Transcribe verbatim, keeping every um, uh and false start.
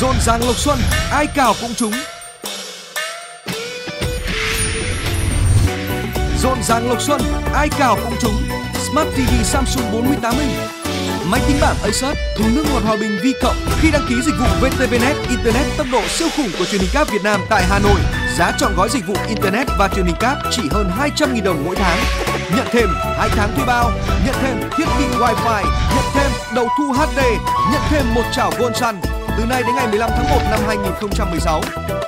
rộn ràng lộc xuân, ai cào cũng trúng. Rộn ràng lộc xuân, ai cào cũng trúng. Smart ti vi Samsung bốn mươi tám inch, máy tính bảng Acer, tủ nước ngọt Hòa Bình V+ khi đăng ký dịch vụ vê tê vê net Internet tốc độ siêu khủng của Truyền Hình Cáp Việt Nam tại Hà Nội. Giá chọn gói dịch vụ Internet và Truyền Hình Cáp chỉ hơn hai trăm nghìn đồng mỗi tháng. Nhận thêm hai tháng thuê bao, nhận thêm thiết bị Wi-Fi, nhận thêm đầu thu hát đê, nhận thêm một chảo Volson từ nay đến ngày mười lăm tháng một năm hai nghìn không trăm mười sáu.